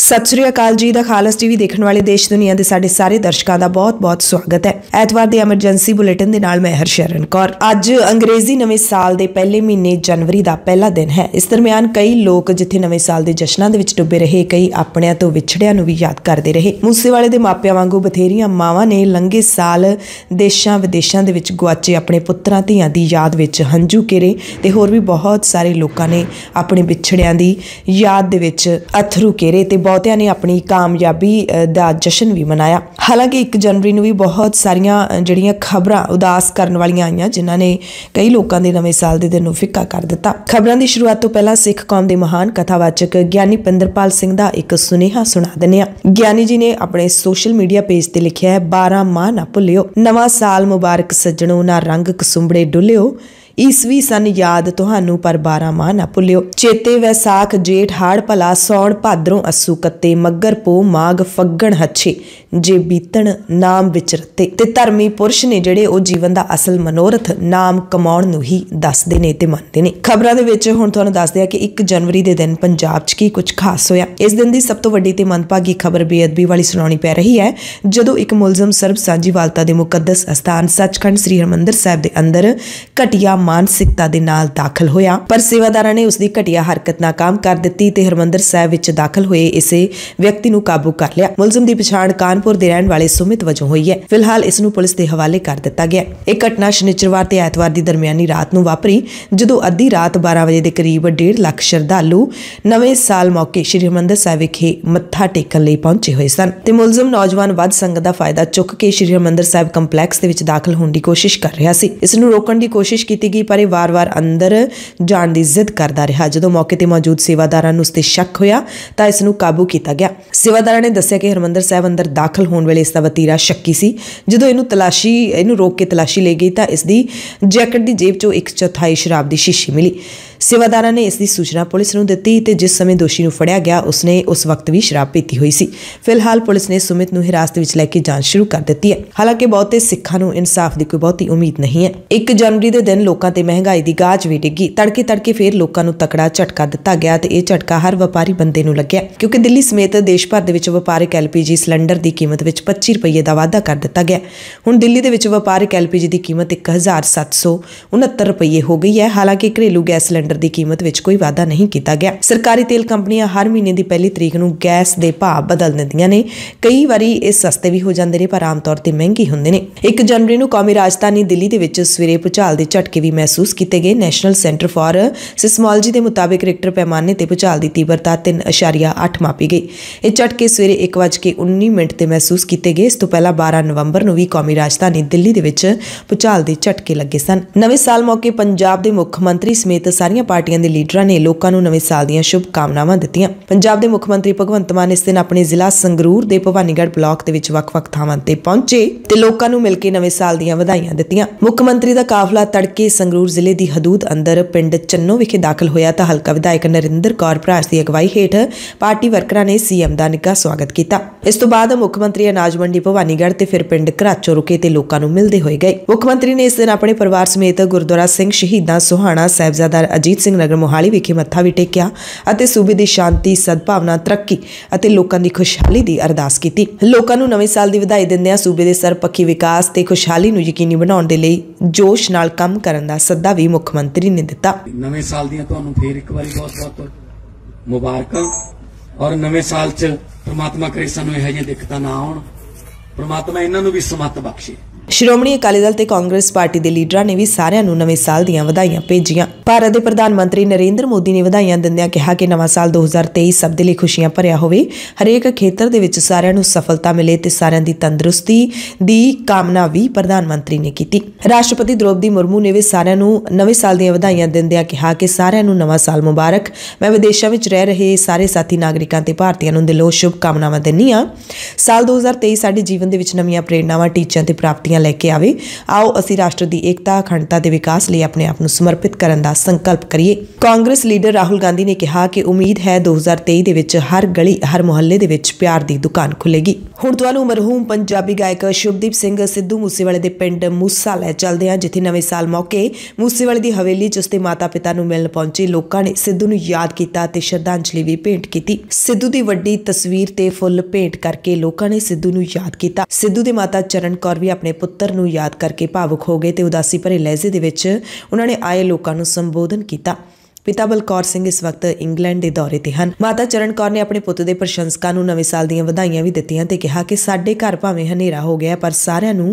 सत श्री अकाल जी का खालस टीवी देखने वाले देश दुनिया के साडे सारे दर्शकों का बहुत बहुत स्वागत है। एतवार के एमरजेंसी बुलेटिन के नाल मैं हरशरण कौर। अज अंग्रेजी नवे साल के पहले महीने जनवरी का पहला दिन है। इस दरम्यान कई लोग जिथे नवे साल के जशनों के डुबे रहे, कई अपने तो विछड़िया भी याद करते रहे। मूसे वाले के मापिया वांगू बथेरिया मावां ने लंघे साल देशों विदेशों के गुआचे अपने पुत्रां धियां की याद में हंझू केरे ते होर भी बहुत सारे लोगों ने अपने विछड़िया की याद दे विच अथरू केरे ते बहुतिया ने अपनी कामयाबी का जश्न भी मनाया। हालांकि 1 जनवरी में भी बहुत सारिया जड़ियां खबरां उदास करने वाली आईयां जिन्होंने कई लोगों के नवे साल के दिन फिक्का कर दिता। खबरों की शुरुआत तो पहला सिख कौम के महान कथावाचक गियानी पिंदरपाल सिंह का एक सुनेहा सुना देने। गियानी जी ने अपने सोशल मीडिया पेज पर लिखा है, 12 माह ना भुलियो, नवा साल मुबारक सज्जणों, ना रंग कसूंबड़े डुलियो, ईस्वी सन याद तुहानू पर 12 माह ना भुलियो, चेते वैसाख जेठ हाड़ भला, सौण भाद्रों अस्सू कत्ते, मगर पो माघ फग्गण हछे, जे बीतण नाम विचरते। ते धर्मी पुरुष ने जिहड़े ओ जीवन दा असल मनोरथ नाम कमाउण नूं ही दसदे ने ते मनदे ने। खबरां दे विच हुण तुहानू दसदे आ कि 1 जनवरी दे दिन पंजाब च की कुछ खास होया। इस दिन दी सब तों वड्डी ते मनभागी खबर बेअदबी वाली सुणाउणी पै रही है, जदों एक मुलजम सरब सांझीवालता दे मुकद्दस अस्थान सचखंड श्री हरमंदिर साहिब दे अंदर घटिया मानसिकता दे नाल दाखल होया, पर सेवादारां ने उसकी घटिया हरकत नाकाम कर दित्ती ते हरमंदर साहिब विच दाखल होए इसे व्यक्ति नूं काबू कर लिया। मुलजम दी पछाण कानपुर दे रहण वाले सुमित वजों होई है। फिलहाल इसनूं पुलिस दे हवाले कर दित्ता गया। यह घटना शनिचरवार ते ऐतवार दी दरमियानी रात नूं वापरी, जदों अद्धी रात 12 बजे के करीब 1.5 लाख श्रद्धालु नवे साल मौके श्री हरमंदर साहिब विखे मत्था टेकण लई पहुंचे होए सन ते मुलजम नौजवान वध संगत दा फायदा चुक के श्री हरमंदर साहिब कंपलैक्स दे विच दाखल होण दी कोशिश कर रहा सी। इस नूं रोकण दी कोशिश कीती पर वार-वार अंदर जाण दी जिद करता रहा। जदों मौके ते मौजूद सेवादारां नूं इस ते शक होया तां इस नूं काबू कीता गया। सेवादारां ने दस्सिया कि हरमंदर साहिब अंदर दाखल होण वेले इस दा वतीरा शक्की सी। जदों इहनूं रोक के तलाशी लई गई तां इस दी जैकेट दी जेब चों 1/4 शराब दी शीशी मिली। सेवादारां ने इसकी सूचना पुलिस नूं दित्ती ते जिस समय दोषी नूं फड़िया गया उसने उस वक्त भी शराब पीती हुई सी। फिलहाल पुलिस ने सुमित नूं हिरासत विच लैके जांच शुरू कर दित्ती है। हालांकि बहुते सिखां नूं इंसाफ दी कोई बहुती उम्मीद नहीं है। 1 जनवरी दे दिन लोकां ते महंगाई दी गाज भी डिगी। तड़के तड़के फिर लोकां नूं तकड़ा झटका दित्ता गया ते इह झटका हर व्यापारी बंदे नूं लग्गिआ, क्योंकि दिल्ली समेत देश भर दे विच वपारिक LPG सिलेंडर दी कीमत विच 25 रुपये का वाधा कर दित्ता गया। हुण दिल्ली दे विच वपारिक LPG दी कीमत 1769 रुपये हो गई है। हालांकि घरेलू गैस सिलेंडर दी कीमत विच कोई वाधा नहीं किया गया। सरकारी तेल कंपनियां हर महीने की 1 तारीख नूं गैस के भाव बदल दिंदियां ने। कई वारी ये सस्ते भी हो जाते हैं पर आम तौर पर महंगे होंदे ने। 1 जनवरी नूं कौमी राजधानी दिल्ली दे विच सवेरे भूचाल के झटके भी महसूस किए गए। नैशनल सेंटर फॉर सिस्मोलॉजी के मुताबिक रिक्टर पैमाने पर भूचाल की तीव्रता 3.8 मापी गई। ये झटके सवेरे 1:19 पर महसूस किए गए। इस तों पहला 12 नवंबर नूं भी कौमी राजधानी दिल्ली दे विच भूचाल के झटके लगे सन। नवे साल मौके पंजाब के मुख्य मंत्री समेत सारियां पार्टियां दे लीडरां ने लोकां नूं नवे साल दीयां शुभ कामनावां दित्तीआं। पंजाब दे मुख्य मंत्री भगवंत मान इस दिन अपने जिला संगरूर दे भवानीगढ़ ब्लॉक दे विच वख-वख थावां ते पहुंचे ते लोकां नूं मिल के नवे साल दीयां वधाईयां दित्तीआं। मुख्य मंत्री दा काफला तड़के संगरूर जिले दी हदूद अंदर पिंड चन्नो विखे दाखल होया तां हलका विधायक नरिंदर कौर भरास दी अगवाई हेठ पार्टी वर्करां ने CM दा निघा स्वागत कीता। इस तों बाद मुख्य मंत्री अनाज मंडी भवानीगढ़ ते फिर पिंड घराचो रुके ते लोकां नूं मिलदे होए गए। मुख्य मंत्री ने इस दिन अपने परिवार समेत गुरुद्वारा सिंह शहीदां सोहाणा साहिबजादा अजीत सिंह नगर मोहाली विखे मत्था भी टेकिया अते सूबे की शांति सद्भावना तरक्की अते लोकां दी खुशहाली दी अरदास कीती। लोकां नूं नवे साल दी विधाई दिंदे सूबे दे सरपक्खी विकास ते खुशहाली नूं यकीनी बनाउण दे लई जोश नाल काम करन दा सद्दा भी मुख मंत्री ने दित्ता। नवे साल दीयां तुहानूं फेर इक वारी बहुत-बहुत मुबारकां और नवे साल च परमात्मा करे सानूं इहो जिहियां दिक्कतां ना आउण, परमात्मा इन्हां नूं भी समत बख्शे। श्रोमणी अकाली दल ते कांग्रेस पार्टी दे लीडरां ने भी सारिआं नूं नवे साल दीआं वधाईयां भेजीआं। भारत दे प्रधानमंत्री नरेंद्र मोदी ने वधाईयां दिंदिआं कहा कि नवां साल 2023 सब दे लई खुशियां भरिआ होवे, हरेक खेतर दे विच सारिआं नूं सफलता मिले ते सारिआं दी तंदरुस्ती दी कामना भी प्रधानमंत्री ने कीती। राष्ट्रपति द्रौपदी मुर्मू ने भी सारिआं नूं नवे साल दीआं वधाईयां दिंदिआं कहा कि सारिआं नूं नवां साल मुबारक। मैं विदेशां विच रह रहे सारे साथी नागरिकां ते भारतीयां नूं दिलों शुभ कामनावां दिंदी आं। साल 2023 साडे जीवन दे विच नवीआं प्रेरणावां, ਟੀਚਿਆਂ ਤੇ ਪ੍ਰਾਪਤੀਆਂ लेके आवे। आओ असी राष्ट्र की एकता, अखंडता के विकास लिए अपने आप को समर्पित करने का संकल्प करिए। कांग्रेस लीडर राहुल गांधी ने कहा कि उम्मीद है 2023 ਦੇ ਵਿੱਚ ਹਰ ਗਲੀ ਹਰ ਮੁਹੱਲੇ ਦੇ ਵਿੱਚ ਪਿਆਰ ਦੀ ਦੁਕਾਨ ਖੁੱਲੇਗੀ। ਹੁਣ ਤੁਹਾਨੂੰ ਮਰਹੂਮ ਪੰਜਾਬੀ ਗਾਇਕ ਸ਼ੁਭਦੀਪ ਸਿੰਘ ਸਿੱਧੂ ਮੂਸੇਵਾਲੇ ਦੇ ਪਿੰਡ ਮੂਸਾਲੇ ਚੱਲਦੇ ਆ, ਜਿੱਥੇ ਨਵੇਂ ਸਾਲ ਮੌਕੇ ਮੂਸੇਵਾਲੇ ਦੀ ਹਵੇਲੀ 'ਚ ਉਸਦੇ ਮਾਤਾ-ਪਿਤਾ ਨੂੰ ਮਿਲਣ ਪਹੁੰਚੇ ਲੋਕਾਂ ਨੇ ਸਿੱਧੂ ਨੂੰ ਯਾਦ ਕੀਤਾ ਤੇ ਸ਼ਰਧਾਂਜਲੀ ਵੀ ਭੇਂਟ ਕੀਤੀ। ਸਿੱਧੂ ਦੀ ਵੱਡੀ ਤਸਵੀਰ ਤੇ ਫੁੱਲ ਭੇਂਟ ਕਰਕੇ ਲੋਕਾਂ ਨੇ ਸਿੱਧੂ ਨੂੰ ਯਾਦ ਕੀਤਾ। ਸਿੱਧੂ ਦੇ ਮਾਤਾ ਚਰਨ ਕੌਰ ਵੀ ਆਪਣੇ ਪੁੱਤਰ ਨੂੰ ਯਾਦ ਕਰਕੇ ਭਾਵੁਕ ਹੋ ਗਏ ਤੇ ਉਦਾਸੀ ਭਰੇ ਲਹਿਜ਼ੇ ਦੇ ਵਿੱਚ ਉਹਨਾਂ ਨੇ ਆਏ ਲੋਕਾਂ ਨੂੰ ਸੰਬੋਧਨ ਕੀਤਾ। पिता बलकौर सिंह इस वक्त इंग्लैंड के दौरे ते हन। माता चरण कौर ने अपने पुत्त दे प्रशंसकां नूं नवे साल दीयां वधाईयां भी दित्तियां ते कहा कि साडे घर भावें हनेरा हो गया पर सारिआं नूं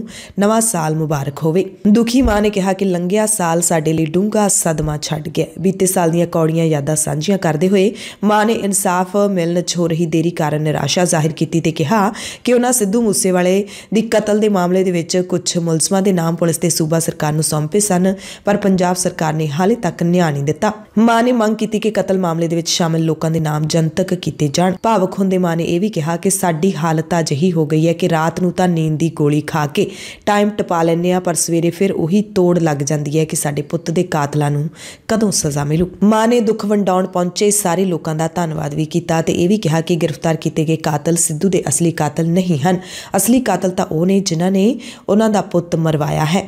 नवा साल मुबारक होवे। दुखी मां ने कहा कि लंघिया साल साडे लई डूंघा सदमा छड्ड गया। बीते साल दीयां कौड़ियां यादां सांझियां करदे होए मां ने इंसाफ मिलण 'च हो रही देरी कारण निराशा जाहिर कीती ते कहा कि उन्हां सिद्धू मूसेवाले दी कतल दे मामले दे विच कुछ मुलजमां दे नाम पुलिस ते सूबा सरकार नूं सौंपे सन पर पंजाब सरकार ने हाले तक न्याय नहीं दित्ता। ਮਾਂ ਨੇ ਮੰਗ ਕੀਤੀ ਕਿ ਕਤਲ ਮਾਮਲੇ ਦੇ ਵਿੱਚ ਸ਼ਾਮਲ ਲੋਕਾਂ ਦੇ ਨਾਮ ਜਨਤਕ ਕੀਤੇ ਜਾਣ। ਭਾਵਕ ਹੁੰਦੇ ਮਾਂ ਨੇ ਇਹ ਵੀ ਕਿਹਾ ਕਿ ਸਾਡੀ ਹਾਲਤ ਅਜਿਹੀ ਹੋ ਗਈ ਹੈ ਕਿ ਰਾਤ ਨੂੰ ਤਾਂ ਨੀਂਦ ਦੀ ਗੋਲੀ ਖਾ ਕੇ ਟਾਈਮ ਟਪਾ ਲੈਂਦੇ ਆ ਪਰ ਸਵੇਰੇ ਫਿਰ ਉਹੀ ਤੋੜ ਲੱਗ ਜਾਂਦੀ ਹੈ ਕਿ ਸਾਡੇ ਪੁੱਤ ਦੇ ਕਾਤਲਾਂ ਨੂੰ ਕਦੋਂ ਸਜ਼ਾ ਮਿਲੂ। ਮਾਂ ਨੇ ਦੁੱਖ ਵੰਡਾਉਣ ਪਹੁੰਚੇ ਸਾਰੇ ਲੋਕਾਂ ਦਾ ਧੰਨਵਾਦ ਵੀ ਕੀਤਾ ਤੇ ਇਹ ਵੀ ਕਿਹਾ ਕਿ ਗ੍ਰਿਫਤਾਰ ਕੀਤੇ ਗਏ ਕਾਤਲ ਸਿੱਧੂ ਦੇ ਅਸਲੀ ਕਾਤਲ ਨਹੀਂ ਹਨ। ਅਸਲੀ ਕਾਤਲ ਤਾਂ ਉਹ ਨੇ ਜਿਨ੍ਹਾਂ ਨੇ ਉਹਨਾਂ ਦਾ ਪੁੱਤ ਮਰਵਾਇਆ ਹੈ।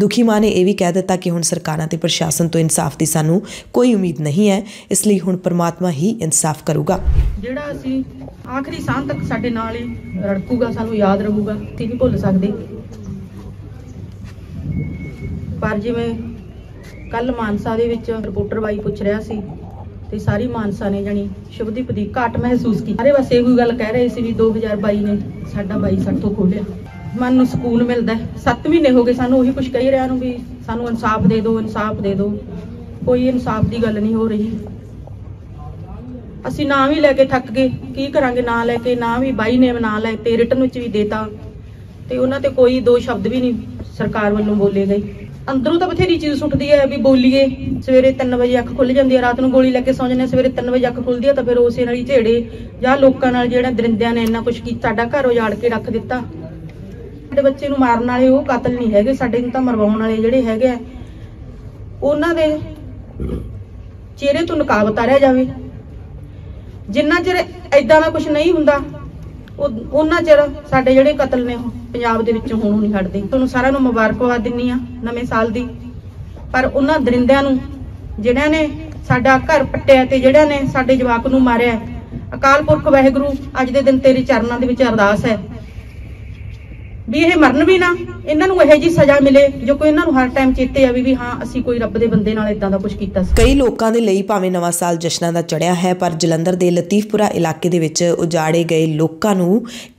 दुखी मां ने यह भी कह दिता कि हुण सरकारां ते प्रशासन तो इंसाफ की सानू कोई उम्मीद नहीं है, इसलिए हुण परमात्मा ही इंसाफ करूगा। जिहड़ा असी आखिरी सांह तक साडे नाल ही रड़कूगा, सानू याद रहूगा, तीन भुल सकदे। पर जिवें कल मानसा दे विच रिपोर्टर बाई पुछ रहा सी ते सारी मानसा ने जानी शुभदीप दी घाट महसूस की। सारे बस इहो गल कह रहे सी भी 2022 ने साडा बाई साथों खोलिया। मन नूं सुकून मिलता है। 7 महीने हो गए सानूं उही कुछ कही रहा नूं भी सानूं इंसाफ दे दो, इंसाफ दे दो। कोई इंसाफ की गल नहीं हो रही। असीं ना भी लैके थक गए, की करांगे ना लैके, ना भी बाई नेम ना लैते, रिटन विच भी देता ते उन्हां ते कोई दो शब्द भी नहीं सरकार वल्लों बोले गए। अंदरों तो बथेरी चीज सुटदी है भी बोलीए। सवेरे 3 बजे अख खुल जाती है, रात को गोली लैके सौ जाने, सवेरे 3 बजे अख खुलती है तो फिर उस झेड़े या लोकां नाल जिहड़ा दरिंदियां ने इन्ना कुछ कीता, साडा घर उजाड़ के रख दिता। ਬੱਚੇ ਨੂੰ ਮਾਰਨ ਵਾਲੇ ਉਹ ਕਾਤਲ ਨਹੀਂ ਹੈਗੇ, ਸਾਡੇ ਨੂੰ ਤਾਂ ਮਰਵਾਉਣ ਵਾਲੇ ਜਿਹੜੇ ਹੈਗੇ ਆ ਉਹਨਾਂ ਦੇ ਚਿਹਰੇ ਤੋਂ ਨਕਾਬ ਉਤਾਰਿਆ ਜਾਵੇ। ਜਿੰਨਾ ਚਿਰ ਐਦਾਂ ਦਾ ਕੁਝ ਨਹੀਂ ਹੁੰਦਾ ਉਹਨਾਂ ਚਿਰ ਸਾਡੇ ਜਿਹੜੇ ਕਤਲ ਨੇ ਉਹ ਪੰਜਾਬ ਦੇ ਵਿੱਚ ਹੋਣੋਂ ਨਹੀਂ ਹਟਦੇ। ਤੁਹਾਨੂੰ ਸਾਰਿਆਂ ਨੂੰ ਮੁਬਾਰਕਬਾਦ ਦਿੰਨੀ ਆ ਨਵੇਂ ਸਾਲ ਦੀ। ਪਰ ਉਹਨਾਂ ਦਰਿੰਦਿਆਂ ਨੂੰ ਜਿਹੜਿਆਂ ਨੇ ਸਾਡਾ ਘਰ ਪੱਟਿਆ ਤੇ ਜਿਹੜਿਆਂ ਨੇ ਸਾਡੇ ਜਵਾਕ ਨੂੰ ਮਾਰਿਆ, ਅਕਾਲ ਪੁਰਖ ਵਾਹਿਗੁਰੂ ਅੱਜ ਦੇ ਦਿਨ ਤੇਰੇ ਚਰਨਾਂ ਦੇ ਵਿੱਚ ਅਰਦਾਸ ਹੈ भी यह मरन भी ना, इन्हों यह जी सजा मिले जो कोई इन्हों हर टाइम चेते आ भी हाँ असी कोई रब दे बंदे नाल इदां दा कुछ कीता। कई लोगों के लिए भावें नवा साल जश्नां दा चढ़िया है पर जलंधर के लतीफपुरा इलाके दे विच उजाड़े गए लोगों नूं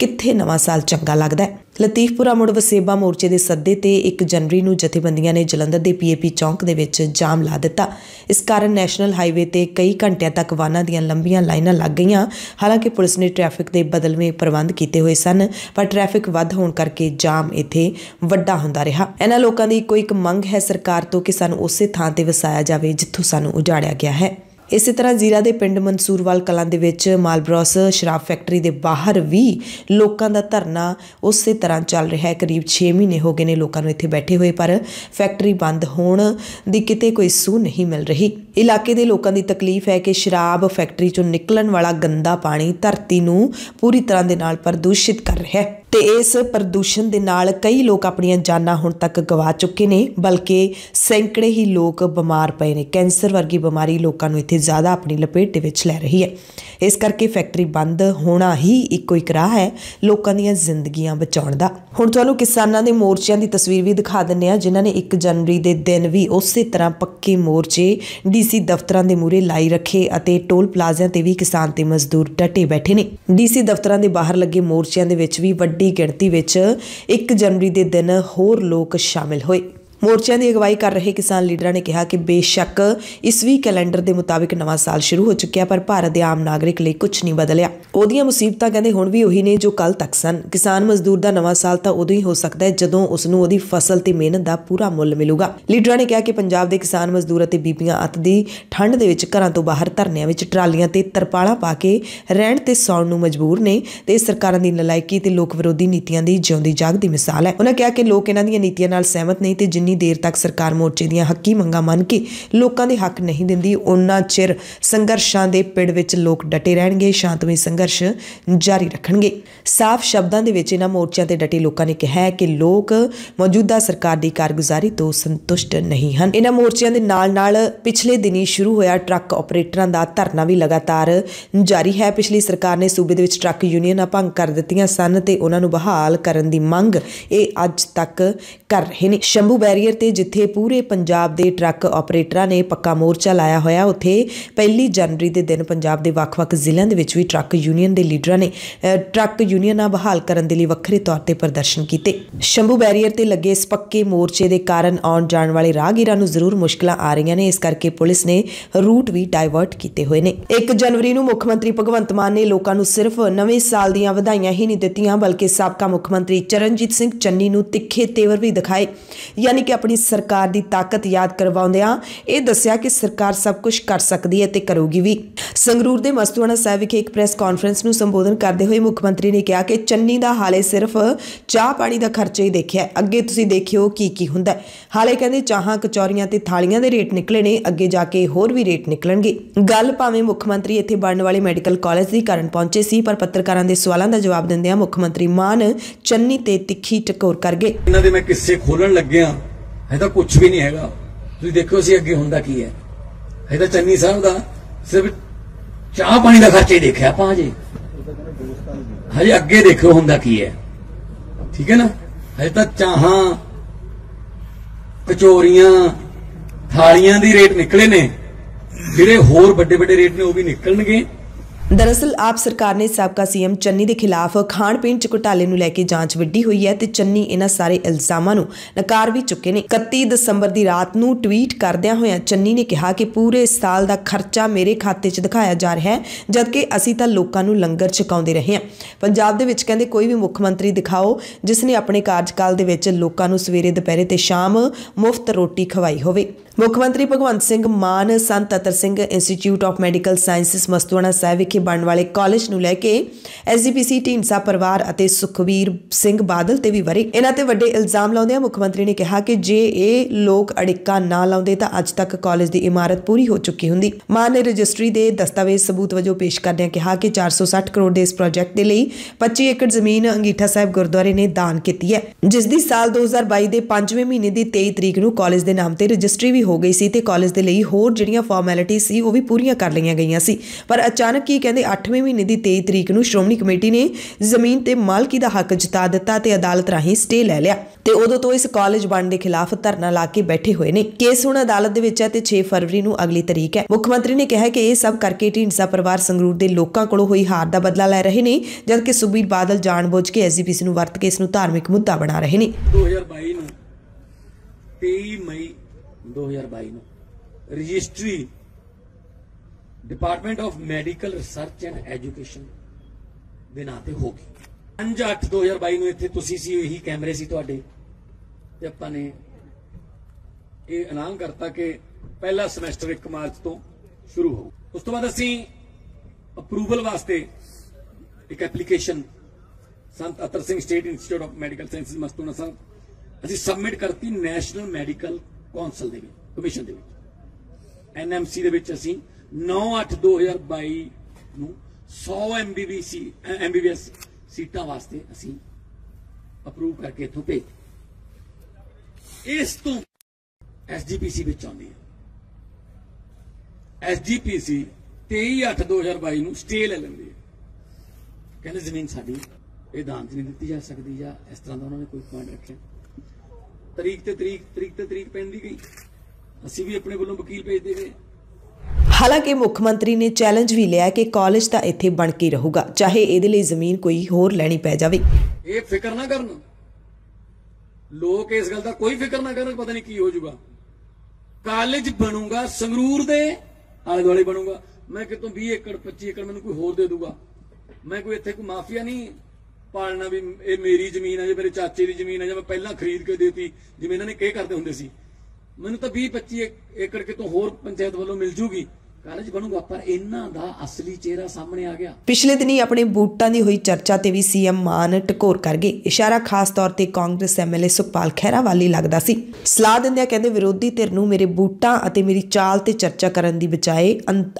कित्थे नवा साल चंगा लगदा है। लतीफपुरा मुड़ वसेबा मोर्चे के सदे ते 1 जनवरी नूं जथेबंदियां ने जलंधर के PAP चौंक दे विच जाम ला दिता। इस कारण नैशनल हाईवे ते कई घंटियां तक वाहनां दीयां लंबीयां लाइनां लग गईयां। हालांकि पुलिस ने ट्रैफिक दे बदलवें प्रबंध कीते होए सन पर ट्रैफिक वध होण करके जाम इत्थे वड्डा हुंदा रहा। इन्हां लोकां दी कोई एक मंग है सरकार तो कि सानूं उसे थां ते वसाया जावे जिथों सानूं उजाड़िया गया है। इस तरह जीरा के पिंड मंसूरवाल कलां दे विच मालब्रॉस शराब फैक्टरी के बाहर भी लोगों का धरना उस तरह चल रहा है। करीब 6 महीने हो गए ने लोगों को इत्थे बैठे हुए पर फैक्टरी बंद होण दी किते कोई सूह नहीं मिल रही। इलाके के लोगों की तकलीफ है कि शराब फैक्टरी चों निकलण वाला गंदा पानी धरती नूं पूरी तरह दे नाल प्रदूषित कर रहा है ते इस प्रदूषण दे नाल कई लोग अपनियां जानां हुण तक गवा चुके ने, बल्कि सैकड़े ही लोग बीमार पए ने। कैंसर वर्गी बीमारी लोगों को इत्थे ज़्यादा अपनी लपेट दे विच लै रही है। इस करके फैक्टरी बंद होना ही इको एक राह है लोगों दीयां जिंदगियां बचाउण दा। हुण तुहानूं किसानां दे मोर्चियां दी तस्वीर भी दिखा दिंदे आ जिन्हां ने 1 जनवरी दे दिन भी उसे तरह पक्के मोर्चे DC दफ्तरां दे मूहरे लाई रखे अते टोल प्लाज़ियां ते भी किसान ते मजदूर डटे बैठे ने। DC दफ्तरां दे बाहर लगे मोर्चियां दे विच भी ਵੱਡੀ ਗਿਣਤੀ ਵਿੱਚ 1 ਜਨਵਰੀ ਦੇ ਦਿਨ ਹੋਰ ਲੋਕ ਸ਼ਾਮਿਲ ਹੋਏ। मोर्चों की अगवाई कर रहे किसान लीडर ने कहा कि बेशक ईस्वी कैलेंडर के मुताबिक नवा साल शुरू हो चुका पर भारत के आम नागरिक लिए कुछ नहीं बदलिया। ओदियां मुसीबतां कहते हुण भी उही ने जो कल तक सन। किसान मजदूर का नवा साल तो उदों ही हो सकता है जदों उसनूं उहदी फसल ते मेहनत का पूरा मुल मिलेगा। लीडर ने कहा कि पंजाब के किसान मजदूर और बीबियां अत दी ठंड दे विच घरां तों बाहर धरनियां विच ट्रालियां ते तरपालां पा के रहण ते सौण नूं मजबूर ने ते सरकारां दी नलायकी ते लोक विरोधी नीतियां दी जिउंदी जागदी मिसाल है। उन्हां कहा कि लोक इन्हां दीयां नीतियां नाल सहमत नहीं ते जिन जिन्नी देर तक सरकार मोर्चे दीआं हक्की मंगां मन के लोगों के हक नहीं दिंदी उन्ना चिर संघर्षां दे पिड़ विच लोग डटे रहणगे, शांतमई संघर्ष जारी रखणगे। साफ शब्दां दे विच इन्हां मोर्चिਆਂ ते डटे लोगों ने कहा है कि लोग मौजूदा सरकार की कारगुजारी तो संतुष्ट नहीं हैं। इन्हां मोर्चिਆਂ दे नाल-नाल पिछले दिनी शुरू होया ट्रक ऑपरेटरां दा धरना भी लगातार जारी है। पिछली सरकार ने सूबे दे विच ट्रक यूनियनां भंग कर दित्तियां सन ते उन्हां नूं बहाल करन दी मंग इह अज तक कर रहे ने। शंभू बैरीयर ते जिथे पूरे पंजाब दे ट्रक ऑपरेटरां ने पक्का मोर्चा लाया होया उत्थे 1 जनवरी दे दिन पंजाब दे वख-वख ਜ਼ਿਲ੍ਹਿਆਂ ਦੇ ਵਿੱਚ ਵੀ ट्रक यूनियन के लीडर ने ट्रक यूनियन बहाल करने लिए ਵੱਖਰੇ तौर पर प्रदर्शन किए। शंभू बैरीयर से लगे इस पक्के मोर्चे के कारण आने जाने वाले राहगीरां नूं जरूर मुश्किल आ रही ने, इस करके पुलिस ने रूट भी डायवर्ट किए हुए हैं। 1 जनवरी को मुख्यमंत्री भगवंत मान ने लोगों को सिर्फ नवे साल दीआं वधाइयां ही नहीं दित्तियां बल्कि साबका मुख्यमंत्री चरणजीत सिंह चन्नी नूं तिखे तेवर भी दिखाए, यानी कि अपनी सरकार की ताकत याद करवाउंदियां यह दस्सिया कि सरकार सब कुछ कर सकती है ते करूगी भी। संगरूर के मस्तूआना साहिब विखे एक प्रेस कॉन्फ्रेंस में संबोधन करते हुए मुख्यमंत्री ने कहा कि चन्नी का हाले सिर्फ चाह पानी का खर्चा ही देखिया, अगे तुसीं देखियो की हुंदा है। हाले कहते चाहां कचौरियां ते थालियां दे रेट निकले ने, अगे जाके होर भी रेट निकलणगे। गल भावें मुख्यमंत्री इत्थे बनने वाले मैडिकल कॉलेज की कारण पहुंचे सी पर पत्रकारां दे सवालां दा जवाब दिंदे मुख्यमंत्री मान चन्नी ते तिखी टकोर कर गए। इन्हां दे मैं किस्से खोलण लग्गिया है तां कुछ भी नहीं हैगा, तुसीं देखियो सी अगे हुंदा की है। है तां चन्नी साहिब दा सिर्फ चाह पानी का खर्चा ही देखा आप हजे, अगे देखो होंदा की है, ठीक है ना। हजे तो चाह कचोरियां थालियां दी रेट निकले ने, जिहड़े होर बड़े बड़े रेट ने वह भी निकलणगे। दरअसल आप सरकार ने साबका सीएम चन्नी के खिलाफ खाण पीण च घोटाले नूं लैके जांच वड्डी हुई है ते चन्नी इन्हां सारे इल्जामां नूं नकार भी चुके ने। 31 दसंबर की रात नूं ट्वीट करदियां होइयां चन्नी ने कहा कि पूरे साल का खर्चा मेरे खाते च दिखाया जा रहा है जबकि असीं तां लोकां नूं लंगर छकाउंदे रहे हां। पंजाब दे विच कहंदे कोई भी मुख्यमंत्री दिखाओ जिसने अपने कार्यकाल दे विच लोकां नूं सवेरे दुपहरे ते शाम मुफ्त रोटी खवाई होवे। मुख्यमंत्री भगवंत Singh Mann Sant Attar Singh institute of medical sciences Mastuana Sahib विखे बन वाले कॉलेज नूं लैके SGPC ढींसा परिवार अते सुखबीर सिंह बादल ते भी वरे। इन्हां ते वड्डे इल्जाम लाउंदियां मुख्यमंत्री ने कहा कि जे इह लोग अड़िका ना लाउंदे तां अज तक कॉलेज दी इमारत पूरी हो चुकी हुंदी। मान ने रजिस्ट्री दे दस्तावेज सबूत वजों पेश करदियां कहा कि 460 करोड़ के इस प्रोजैक्ट के लिए 25 एकड़ जमीन अंगीठा साहिब गुरुद्वारे ने दान की है, जिसकी साल 2022 के 5वें महीने की 23 तरीक को कॉलेज के नाम से रजिस्ट्री भी हो गई सी ते कॉलेज के लिए होर जिहड़ियां फॉर्मैलिटी सी वो भी पूरियां कर लईआं गईआं सी। पर अचानक ਕੀ ਕਹਿੰਦੇ 8ਵੇਂ ਮਹੀਨੇ ਦੀ 23 ਤਰੀਕ ਨੂੰ ਸ਼੍ਰੋਮਣੀ ਕਮੇਟੀ ਨੇ ਜ਼ਮੀਨ ਤੇ ਮਾਲਕੀ ਦਾ ਹੱਕ ਜਤਾ ਦਿੱਤਾ ਤੇ ਅਦਾਲਤ ਰਾਹੀਂ ਸਟੇ ਲੈ ਲਿਆ ਤੇ ਉਦੋਂ ਤੋਂ ਇਸ ਕਾਲਜ ਬਣਨ ਦੇ ਖਿਲਾਫ ਧਰਨਾ ਲਾ ਕੇ ਬੈਠੇ ਹੋਏ ਨੇ। ਕੇਸ ਹੁਣ ਅਦਾਲਤ ਦੇ ਵਿੱਚ ਹੈ ਤੇ 6 ਫਰਵਰੀ ਨੂੰ ਅਗਲੀ ਤਰੀਕ ਹੈ। ਮੁੱਖ ਮੰਤਰੀ ਨੇ ਕਿਹਾ ਕਿ ਇਹ ਸਭ ਕਰਕੇ ਢੀਂਡਸਾ ਪਰਿਵਾਰ ਸੰਗਰੂਰ ਦੇ ਲੋਕਾਂ ਕੋਲੋਂ ਹੋਈ ਹਾਰ ਦਾ ਬਦਲਾ ਲੈ ਰਹੇ ਨੇ ਜਦਕਿ ਸੁਖਬੀਰ ਬਾਦਲ ਜਾਣਬੁੱਝ ਕੇ SGPC ਨੂੰ ਵਰਤ ਕੇ ਇਸ ਨੂੰ ਧਾਰਮਿਕ ਮੁੱਦਾ ਬਣਾ ਰਹੇ ਨੇ। 2022 ਨੂੰ 23 ਮਈ 2022 ਨੂੰ registry department of medical research and education दे नाते होगी 5/8/2022 ਨੂੰ ਇੱਥੇ ਤੁਸੀਂ ਸੀ ਇਹੀ ਕੈਮਰੇ ਸੀ ਤੁਹਾਡੇ ਤੇ ਆਪਾਂ ਨੇ ਇਹ ਐਲਾਨ ਕਰਤਾ ਕਿ ਪਹਿਲਾ ਸਮੈਸਟਰ 1 ਮਾਰਚ ਤੋਂ ਸ਼ੁਰੂ ਹੋਊ। ਉਸ ਤੋਂ ਬਾਅਦ ਅਸੀਂ ਅਪਰੂਵਲ ਵਾਸਤੇ ਇੱਕ application Sant Attar Singh state institute of medical sciences Mastuana Sahib ਅਸੀਂ ਸਬਮਿਟ ਕਰਤੀ ਨੈਸ਼ਨਲ ਮੈਡੀਕਲ ਕੌਂਸਲ ਦੇ ਵਿੱਚ ਕਮਿਸ਼ਨ ਦੇ ਵਿੱਚ NMC ਦੇ ਵਿੱਚ ਅਸੀਂ 9/8/2022 ਨੂੰ 100 MBBS ਸੀਟਾਂ ਵਾਸਤੇ ਅਸੀਂ ਅਪਰੂਵ ਕਰਕੇ ਇਥੋਂ ਭੇਜ। ਇਸ ਤੋਂ SGPC ਵਿੱਚ ਆਉਂਦੀ ਹੈ। SGPC 23/8/2022 ਨੂੰ ਸਟੇ ਲੈ ਲੈਂਦੀ ਹੈ, ਕਹਿੰਦੇ ਜ਼ਮੀਨ ਸਾਡੀ ਇਹ ਦਾਨ ਨਹੀਂ ਦਿੱਤੀ ਜਾ ਸਕਦੀ ਜਾਂ ਇਸ ਤਰ੍ਹਾਂ ਦਾ ਉਹਨਾਂ ਨੇ ਕੋਈ ਪੁਆਇੰਟ ਰੱਖਿਆ। ਤਰੀਕ ਤੇ ਤਰੀਕ ਪੈਂਦੀ ਗਈ, ਅਸੀਂ ਵੀ ਆਪਣੇ ਵੱਲੋਂ ਵਕੀਲ ਭੇਜਦੇ ਗਏ। हालांकि मुख्यमंत्री ने चैलेंज भी लिया कि कॉलेज तो इत्थे बन के रहूगा चाहे इहदे लई जमीन कोई होर लैनी पै जावे। ये फिक्र ना करन लोग, इस गल दा कोई फिक्र ना करन पता नहीं की हो जाऊगा। कॉलेज बनूगा संगरूर दे आले दुआले बनूगा, मैं कितों 20 एकड़ 25 एकड़ मैनूं कोई होर दे दूगा। मैं कोई इत्थे कोई माफिया नहीं पालना भी ये मेरी जमीन है जे मेरे चाचे की जमीन है जे मैं पहला खरीद के देती जिवें इन्हां ने कह करदे हुंदे सी। मैनूं तां 20-25 एकड़ कितों होर पंचायत वालों मिल जूगी पिछले दिनी अपने बूटां दी हुई चर्चा ते भी सीएम मान टकोर कर गए। इशारा खास तौर ते कांग्रेस एमएलए सुखपाल खैरा वाली लगदा सी। सलाह दिंदे कहंदे विरोधी धिर नूं मेरे बूटां अते मेरी चाल ते चर्चा करन दी बजाए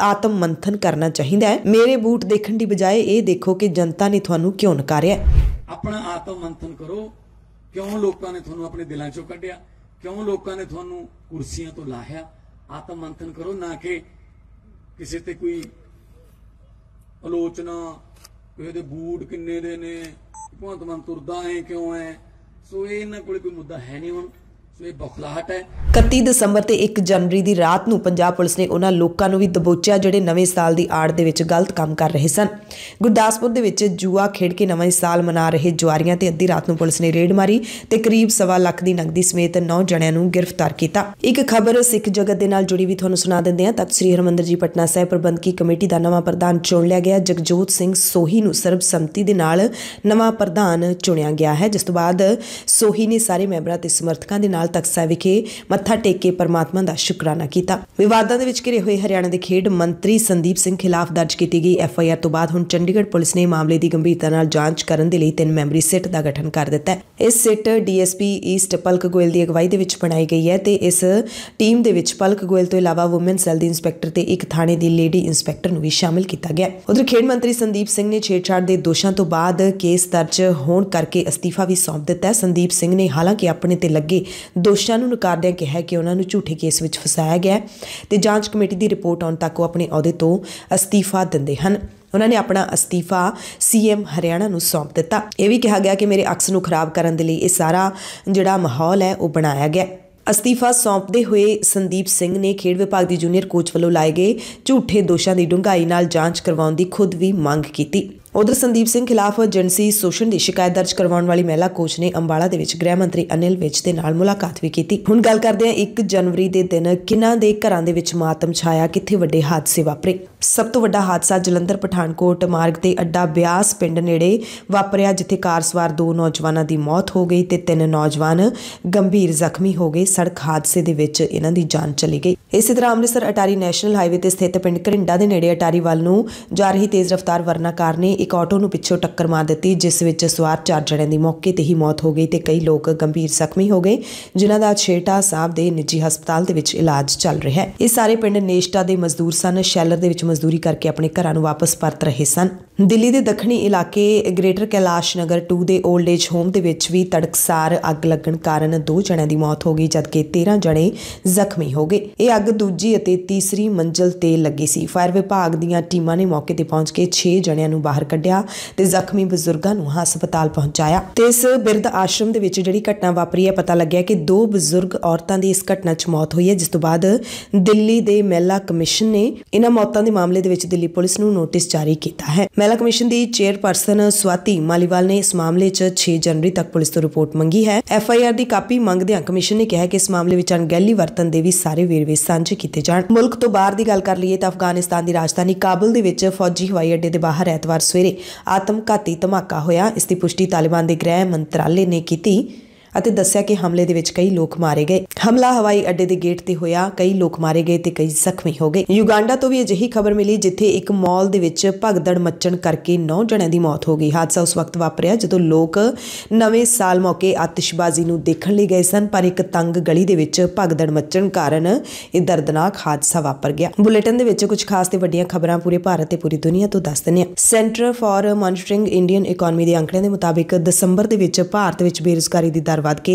आत्म मंथन करना चाहीदा है। मेरे बूट देखण दी बजाए इह देखो कि जनता ने तुहानूं क्यों नकारिया। अपना आत्म मंथन करो, क्यों लोकां ने तुहानूं अपने दिलां चों कढिया, क्यों लोकां ने तुहानूं कुर्सीआं तों लाहिया। आत्म मंथन करो, ना कि किसी ते कोई आलोचना, कोई बूट किन्ने दे ने, भगवंत मान तुरदा है क्यों है। सो इन्हां कोल कोई मुद्दा है नहीं हुण, सो ये बखलाहट है। 31 दिसंबर ते 1 जनवरी की रात नूं पंजाब पुलिस ने उन्हां लोकां नूं भी दबोचिया जिहड़े नवे साल की आड़ दे विच गलत काम कर रहे सन। गुरदासपुर दे विच जुआ खेड के नवे साल मना रहे जुआरियां ते अद्धी रात नूं पुलिस ने रेड मारी ते करीब 1.25 लाख की नकदी समेत 9 जणियां नूं गिरफ्तार किया। एक खबर सिख जगत दे नाल जुड़ी भी तुहानूं सुणा दिंदे हां। तख्त श्री हरमंदर जी पटना साहिब प्रबंधकी कमेटी का नवा प्रधान चुन लिया गया। जगजोत सिंह सोही नूं सर्बसम्मति दे नाल नवा प्रधान चुनिया गया है, जिस तों बाद सोही ने सारे मैंबरां ते समर्थकां दे नाल तख्त साहिब विखे मत्था टेक के परमात्मा दा शुकराना कीता। विवादां दे विच घिरे होए हरियाणा दे खेड मंत्री संदीप सिंह खिलाफ दर्ज कीती गई FIR तों बाद हुण चंडीगढ़ पुलिस ने मामले दी गंभीरता नाल जांच करन दे लई 3 मैंबरी सिट दा गठन कर दित्ता है। इस SIT DSP east Palak Goyal दी अगवाई दे विच बनाई गई है ते इस टीम दे विच पलक गोयल तों इलावा वूमेन सैल दी इंस्पैक्टर ते एक थाणे दी लेडी इंस्पैक्टर नूं भी शामिल कीता गया। उधर खेड मंत्री संदीप सिंह ने छेड़छाड़ दे दोषां तों बाद केस दर्ज होण करके अस्तीफा भी सौंप दित्ता है। संदीप सिंह ने हालांकि अपने ते लगे दोषां नूं नकारदिआं कहा कि उन्होंने झूठे केस में फसाया गया है तो जांच कमेटी की रिपोर्ट आने तक वो अपने अहुदे तो अस्तीफा दिंदे हन। उन्होंने अपना अस्तीफा CM हरियाणा नूं सौंप दिता। यह भी कहा गया कि मेरे अक्स नूं खराब करने के लिए सारा जिहड़ा माहौल है वह बनाया गया। अस्तीफा सौंपते हुए संदीप सिंह ने खेड विभाग की जूनियर कोच वालों लाए गए झूठे दोषों की डूंघाई नाल जांच करवाउण दी खुद भी मांग की। उधर संदीप सिंह खिलाफ जिनसी शोषण की शिकायत दर्ज करवाने वाली महिला कोच ने अंबाला दे विच गृह मंत्री अनिल विज दे नाल मुलाकात भी की। हुण गल करदे हां 1 जनवरी के दिन किन्हां दे घरां दे विच मातम छाया, कित्थे वड्डे हादसे वापरे। सब तो वड्डा हादसा जलंधर पठानकोट मार्ग ते अड्डा ब्यास पिंड नेड़े वापरिया, जिथे कार सवार 2 नौजवानों की मौत हो गई ते 3 नौजवान गंभीर जख्मी हो गए। सड़क हादसे दे विच इन्हां दी जान चली गई। इसी तरह अमृतसर अटारी नैशनल हाईवे ते स्थित पिंड घरिंडा दे नेड़े अटारी वल नूं जा रही तेज़ रफ्तार वरना कार ने एक ऑटो नूं पिछों टक्कर मार दी, जिस विच सवार 4 जणियां दी मौके ते ही मौत हो गई ते कई लोग गंभीर जख्मी हो गए, जिन्हां दा छेटा साहब दे निजी हस्पताल दे विच इलाज चल रिहा है। इस सारे पिंड नेष्टा दे मजदूर सन, शैलर दे विच मजदूरी करके अपने घरां नूं वापस परत रहे सन। दिल्ली दे दक्षिणी इलाके ग्रेटर कैलाश नगर 2 दे ओल्ड एज होम दे विच भी तड़कसार अग लगन कारण 2 जणियां दी मौत हो गई, जबकि 13 जणे जख्मी हो गए। यह अग दूजी अते तीसरी मंजिल ते लगी सी। फायर विभाग ਦੀਆਂ ਟੀਮਾਂ ਨੇ ਮੌਕੇ ਤੇ ਪਹੁੰਚ ਕੇ 6 ਜਣਿਆਂ ਨੂੰ ਬਾਹਰ ਕੱਢਿਆ ਤੇ ਜ਼ਖਮੀ ਬਜ਼ੁਰਗਾਂ ਨੂੰ ਹਸਪਤਾਲ ਪਹੁੰਚਾਇਆ। ਤੇ ਇਸ ਬਿਰਧ ਆਸ਼ਰਮ ਦੇ ਵਿੱਚ ਜਿਹੜੀ ਘਟਨਾ ਵਾਪਰੀ ਹੈ ਪਤਾ ਲੱਗਿਆ ਕਿ 2 ਬਜ਼ੁਰਗ ਔਰਤਾਂ ਦੀ ਇਸ ਘਟਨਾ 'ਚ ਮੌਤ ਹੋਈ ਹੈ, ਜਿਸ ਤੋਂ ਬਾਅਦ ਦਿੱਲੀ ਦੇ ਮਹਿਲਾ ਕਮਿਸ਼ਨ ਨੇ ਇਹਨਾਂ ਮੌਤਾਂ ਦੇ ਮਾਮਲੇ ਦੇ ਵਿੱਚ ਦਿੱਲੀ ਪੁਲਿਸ ਨੂੰ ਨੋਟਿਸ ਜਾਰੀ ਕੀਤਾ ਹੈ। ਮਹਿਲਾ ਕਮਿਸ਼ਨ ਦੀ ਚੇਅਰਪਰਸਨ ਸਵਾਤੀ ਮਾਲੀਵਾਲ ਨੇ ਇਸ ਮਾਮਲੇ 'ਚ 6 ਜਨਵਰੀ ਤੱਕ ਪੁਲਿਸ ਤੋਂ ਰਿਪੋਰਟ ਮੰਗੀ ਹੈ। FIR ਦੀ ਕਾਪੀ ਮੰਗਦਿਆਂ ਕਮਿਸ਼ਨ ਨੇ ਕਿਹਾ ਕਿ ਇਸ ਮਾਮਲੇ ਵਿੱਚ ਅਣਗਹਿਲੀ ਵਰਤਣ ਦੇ ਵੀ ਸਾਰੇ ਵੇਰਵੇ ਸਾਂਝੇ ਕੀਤੇ ਜਾਣ। ਮੁਲਕ ਤੋਂ ਬਾਹਰ ਦੀ ਗੱਲ ਕਰ ਲਈਏ ਤਾਂ ਅਫਗਾਨਿਸਤਾਨ ਦੀ ਰਾਜਧਾਨੀ ਕਾਬਲ ਦੇ ਵਿੱਚ ਫੌਜੀ ਹਵਾਈ ਅੱਡੇ ਦੇ ਬਾਹਰ ਐਤਵਾਰ ਸਵੇਰੇ ਆਤਮਘਾਤੀ ਧਮਾਕਾ ਹੋਇਆ। ਇਸ ਦੀ ਪੁਸ਼ਟੀ ਤਾਲਿਬਾਨ ਦੇ ਗ੍ਰਹਿ ਮੰਤਰਾਲੇ ਨੇ ਕੀਤੀ ਅਤੇ ਦੱਸਿਆ ਕਿ ਹਮਲੇ ਦੇ ਵਿੱਚ ਕਈ ਲੋਕ ਮਾਰੇ ਗਏ। ਹਮਲਾ ਹਵਾਈ ਅੱਡੇ ਦੇ ਗੇਟ ਤੇ ਹੋਇਆ, ਕਈ ਲੋਕ ਮਾਰੇ ਗਏ ਤੇ ਕਈ ਜ਼ਖਮੀ ਹੋ ਗਏ। ਯੂਗਾਂਡਾ ਤੋਂ ਵੀ ਅਜਿਹੀ ਖਬਰ ਮਿਲੀ ਜਿੱਥੇ ਇੱਕ ਮਾਲ ਦੇ ਵਿੱਚ ਭਗਦੜ ਮੱਚਣ ਕਰਕੇ 9 ਜਣਿਆਂ ਦੀ ਮੌਤ ਹੋ ਗਈ। ਹਾਦਸਾ ਉਸ ਵਕਤ ਵਾਪਰਿਆ ਜਦੋਂ ਲੋਕ ਨਵੇਂ ਸਾਲ ਮੌਕੇ ਆਤਿਸ਼ਬਾਜ਼ੀ ਨੂੰ ਦੇਖਣ ਲਈ ਗਏ ਸਨ, ਪਰ ਇੱਕ ਤੰਗ ਗਲੀ ਦੇ ਵਿੱਚ ਭਗਦੜ ਮੱਚਣ ਕਾਰਨ ਇਹ ਦਰਦਨਾਕ ਹਾਦਸਾ ਵਾਪਰ ਗਿਆ। ਬੁਲੇਟਿਨ ਦੇ ਵਿੱਚ ਕੁਝ ਖਾਸ ਤੇ ਵੱਡੀਆਂ ਖਬਰਾਂ ਪੂਰੇ ਭਾਰਤ ਤੇ ਪੂਰੀ ਦੁਨੀਆ ਤੋਂ ਦੱਸ ਦਿੰਦੇ ਹਾਂ। Centre for monitoring Indian economy ਦੇ ਅੰਕੜਿਆਂ ਦੇ ਮੁਤਾਬਿਕ ਦਸੰਬਰ ਦੇ ਵਿੱਚ ਭਾਰਤ ਵਿੱਚ ਬੇਰੁਜ਼ਗਾਰੀ ਦੀ ਵੱਧ के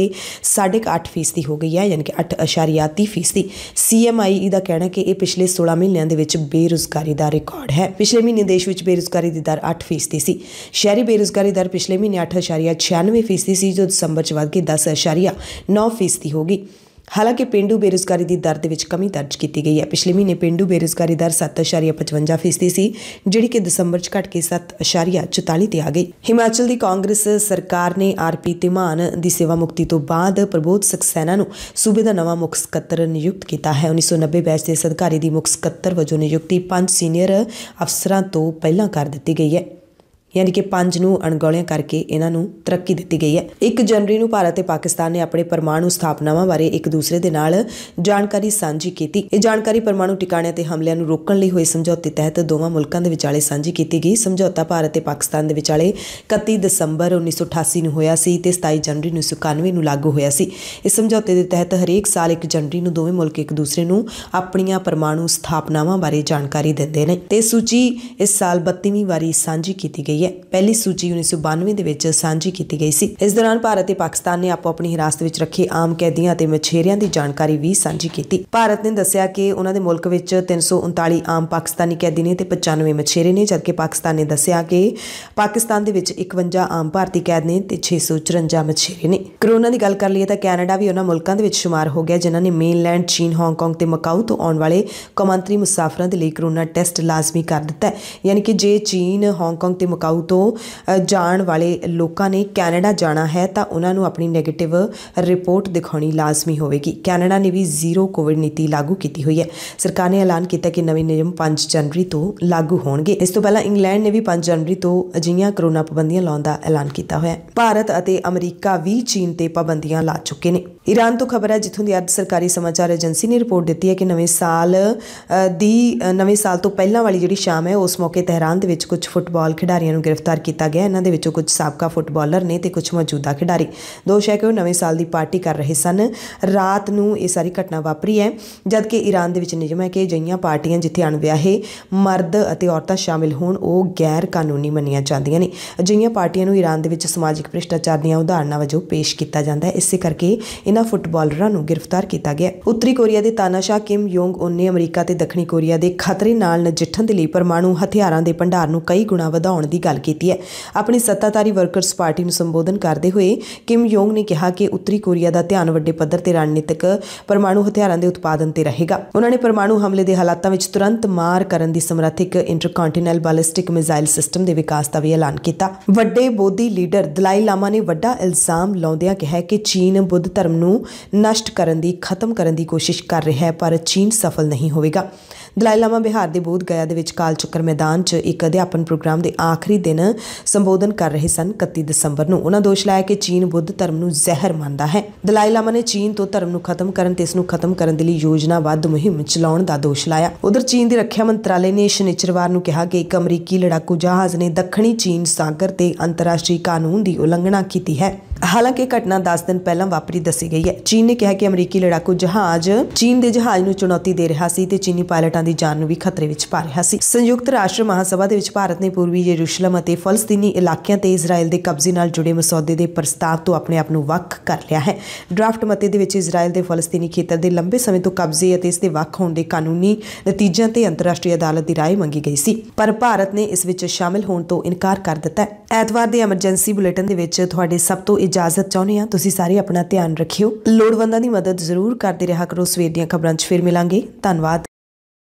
8.5% हो गई है, यानी कि 8.3%। CMI का कहना है कि यह पिछले 16 महीनों के बेरोजगारी का रिकॉर्ड है। पिछले महीने देश में बेरोजगारी की दर 8% सी। शहरी बेरोजगारी दर पिछले महीने 8.96% सी, जो दिसंबर में बढ़ के 10.9% हो गई। हालांकि पेंडू बेरोजगारी की दर के कमी दर्ज की गई है। पिछले महीने पेंडू बेरोजगारी दर 7.55% सी, जिड़ी कि दिसंबर च घट के 7.44% से आ गई। हिमाचल की कांग्रेस सरकार ने RP धीमान की सेवा मुक्ति तो बाद प्रबोध सक्सेना सूबे का नवा मुख सकत्तर नियुक्त किया है। 1990 बैच के इस अधिकारी की मुख सकत्तर वजों नियुक्ति 5 सीनियर अफसरों तो पहला कर दी गई है। यानी कि 5 नूं अणगौलियां करके इन्हां नूं तरक्की दित्ती गई है। 1 जनवरी नूं भारत ते पाकिस्तान ने अपने परमाणु स्थापनावां बारे एक दूसरे दे नाल जानकारी सांझी कीती। इह जानकारी परमाणु टिकाणियां ते हमलिआं नूं रोकण लई होए समझौते तहत दोवां मुल्कां दे विचाले सांझी कीती गई। समझौता भारत ते पाकिस्तान दे विचाले 31 दिसंबर 1988 नूं होया सी ते 27 जनवरी 1991 नूं लागू होया सी। इस समझौते दे तहत हरेक साल 1 जनवरी नूं दोवें मुल्क एक दूसरे नूं अपणीआं परमाणु स्थापनावां बारे जानकारी दिंदे ने ते सूची इस साल 32वीं वारी सांझी कीती गई है। पहली सूची 1992 दे विच सांझी कीती गई सी। इस दौरान भारत ते पाकिस्तान ने आपो अपनी हिरासत विच रखे आम कैदियां ते मछेरियां दी जानकारी भी सांझी कीती। भारत ने दस्सिया कि उन्हां दे मुल्क विच 339 आम पाकिस्तानी कैदी ने ते 95 मछेरे ने, जबकि पाकिस्तान ने दस्सिया कि पाकिस्तान दे विच 51 आम भारती कैद ने ते 654 मछेरे ने। कोरोना की गल कर लीए तां कैनेडा भी उन्हां मुल्कां दे विच शुमार हो गया जिन्हां ने मेनलैंड, चीन, हांगकांग ते मकाऊ तो आउण वाले कौमांतरी मुसाफरां दे लई कोरोना टेस्ट लाजमी कर दिता है। यानी कि जे चीन, हांगकांग ते मकाऊ तो जाण वाले लोकां ने कैनेडा जाना है तां उन्हां नूं अपनी नैगेटिव रिपोर्ट दिखाउणी लाजमी होवेगी। कैनेडा ने भी 0 कोविड नीति लागू की हुई है। सरकार ने ऐलान किया कि नवे नियम 5 जनवरी तो लागू होणगे। इस तों पहलां इंग्लैंड ने भी 5 जनवरी तो अजिहियां कोरोना पाबंदियां लाउण दा ऐलान किया होया है। भारत अते अमरीका भी चीन ते पाबंदियां ला चुके ने। ईरान तो खबर है जिथों दी अर्ध सरकारी समाचार एजेंसी ने रिपोर्ट दित्ती है कि नवें साल तो पहलां वाली जिहड़ी शाम है उस मौके तेहरान दे विच कुछ फुटबॉल खिडारियां नूं गिरफ्तार किया गया। इन्हां दे विचों कुछ साबका फुटबॉलर ने ते कुछ मौजूदा खिडारी। दोष है कि नवें साल दी पार्टी कर रहे सन। रात नूं ये सारी घटना वापरी है, जबकि ईरान दे विच नियम है कि जिहियां पार्टियां जिथे अणविआहे मर्द अते औरतां शामिल होण ओह गैर कानूनी मन्नियां जांदियां ने। अजिहियां पार्टियां नूं ईरान दे विच समाजिक भ्रिष्टाचार दीआं उदाहरणां वजों पेश किया जांदा है। इसे करके इन्हां फुटबॉलरां नूं गिरफ्तार किया गया। उत्तरी कोरिया दे तानाशाह किम जोंग उन ने अमरीका ते दक्षिणी कोरिया दे खतरे नाल नजिठण दे लई परमाणु हथियारां दे भंडार नूं कई गुणा वधाउण दी गल कीती है। अपनी सत्ताधारी वर्कर्स पार्टी नूं संबोधन करदे होए किम जोंग ने कहा कि उत्तरी कोरिया दा ध्यान वड्डे पद्धर ते रणनीतिक परमाणु हथियारां दे उत्पादन ते रहेगा। उन्हां ने परमाणु हमले दे हालातां विच तुरंत मार करन दी समर्थिक इंटरकॉन्टीनल बैलिस्टिक मिसाइल सिस्टम दे विकास दा भी ऐलान कीता। वड्डे बोधी लीडर दलाई लामा ने वड्डा इल्जाम लाउंदियां कहा कि चीन बुद्ध धर्म नूं नष्ट करन दी, खत्म करन दी कोशिश कर रहा है, पर चीन सफल नहीं होवेगा। दलाई लामा बिहार के बोध गया के काल चक्कर मैदान च एक अध्यापन प्रोग्राम के आखिरी दिन संबोधन कर रहे सन। 31 दिसंबर नूं उन्होंने दोष लाया कि चीन बुद्ध धर्म नूं जहर मानता है। दलाई लामा ने चीन तो धर्म नूं खत्म करन ते इस नूं खत्म करन दे लई योजनाबद्ध मुहिम चलाउण दा दोष लाया। उधर चीन के रक्षा मंत्रालय ने शनिचरवार नूं कहा कि एक अमरीकी लड़ाकू जहाज ने दक्षिणी चीन सागर ते अंतर्राष्ट्रीय कानून की उलंघना की है। हालांकि घटना 10 दिन पहला वापरी दसी गई है। चीन ने कहा कि अमरीकी लड़ाकू जहाज चीन के जहाज नूं चुनौती दे रहा सी ते चीनी पायलटां दी जान नूं भी खतरे विच पा रहा सी। संयुक्त राष्ट्र महासभा दे विच भारत ने पूर्वी यरूशलम अते फलस्तीनी इलाकियां ते इजराइल दे कब्जे नाल जुड़े मसौदे दे प्रस्ताव तो अपने आप नूं वक्ख कर लिया है। ड्राफ्ट मते दे विच इजराइल दे फलस्तीनी खेतर दे लंबे समय तो कब्जे अते इस दे वक्ख होण दे कानूनी नतीजिआं ते अंतरराष्ट्रीय अदालत दी राय मंगी गई सी, पर भारत ने इस विच शामिल होण तो इनकार कर दित्ता है। ऐतवार दे एमरजेंसी बुलेटिन दे विच तुहाडे सब तो इजाजत चाहुंदे हां। तुसीं सारे अपना ध्यान रखियो, लोड़वंदां दी मदद ਜ਼ਰੂਰ ਕਰਦੇ ਰਿਹਾ ਕਰੋ। ਸਵੇਰ ਦੀਆਂ ਖਬਰਾਂ 'ਚ ਫਿਰ ਮਿਲਾਂਗੇ। ਧੰਨਵਾਦ।